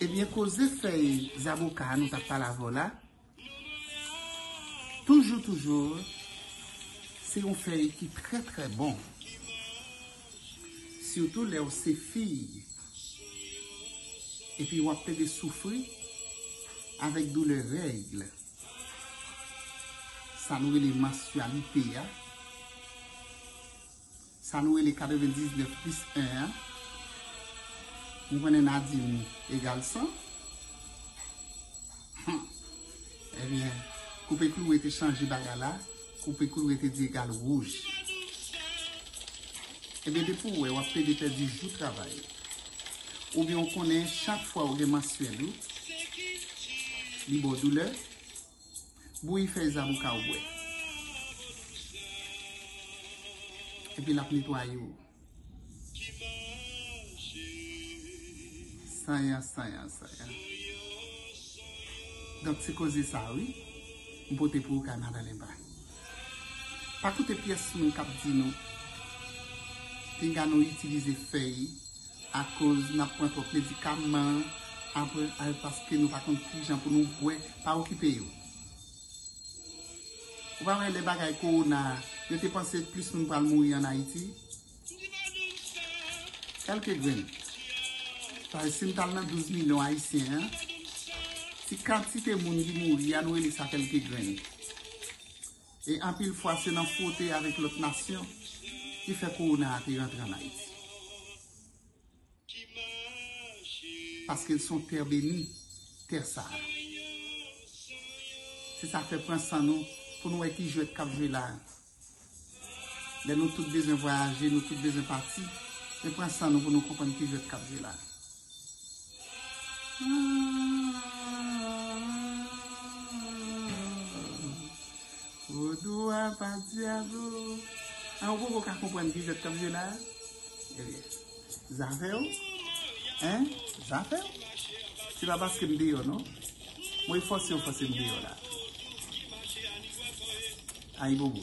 Eh bien, cause feuille avocat nous t'a pas la voilà. Toujours, c'est une feuille qui est très très bon. Surtout les ses filles. Et puis, on va peut-être souffrir avec douleur règles. Ça nous est les mensualités. Ça nous est les 99+1. Vous connaissez Nadine égale 100. Eh bien, coupé clou était changé bagala. Coupé clou était dit égal rouge. Eh bien, depuis où on peut être du jour de travail. Ou bien on connaît chaque fois où on est mensuel. Libre douleur. Bouille fait les avocats. Et puis la nettoyer. Ça y a. Donc c'est causé ça, oui. On peut pour le Canada là-bas. Pas toutes les pièces nous cap dit nous. Tingano utiliser feuille à cause n'a point trop médicaments après parce que nous pas contre gens pour nous pas occuper. Vous voyez les bagailles qu'on a, je te pensais plus que nous allons mourir en Haïti. Quelques graines. Parce que si nous avons 12 millions d'Haïtiens, si quantité de monde qui mourir, nous avons quelques graines. Et en pile fois, c'est dans faute avec l'autre nation qui fait qu'on a été rentré en Haïti. Parce qu'ils sont terre bénie, terre sale. Si ça fait penser à nous, pour nous être qui jouent cap jouer là. Nous tous besoin voyager, nous tous besoin partir. Et pour ça, nous voulons comprendre qui jouent cap jouer là. Au doigt pas diable. Alors vous pouvez comprendre qui jouent cap jouer là. Zafel, hein? Zafel? C'est pas parce que me dit non? Moi il faut si on fait me dit là. Aïe bobo.